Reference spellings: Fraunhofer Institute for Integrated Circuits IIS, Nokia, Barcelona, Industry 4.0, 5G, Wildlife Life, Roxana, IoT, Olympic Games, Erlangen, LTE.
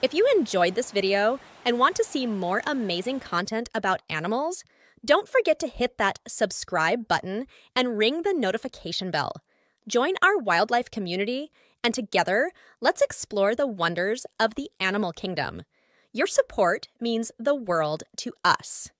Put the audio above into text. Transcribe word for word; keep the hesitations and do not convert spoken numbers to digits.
If you enjoyed this video and want to see more amazing content about animals, don't forget to hit that subscribe button and ring the notification bell. Join our wildlife community, and together, let's explore the wonders of the animal kingdom. Your support means the world to us.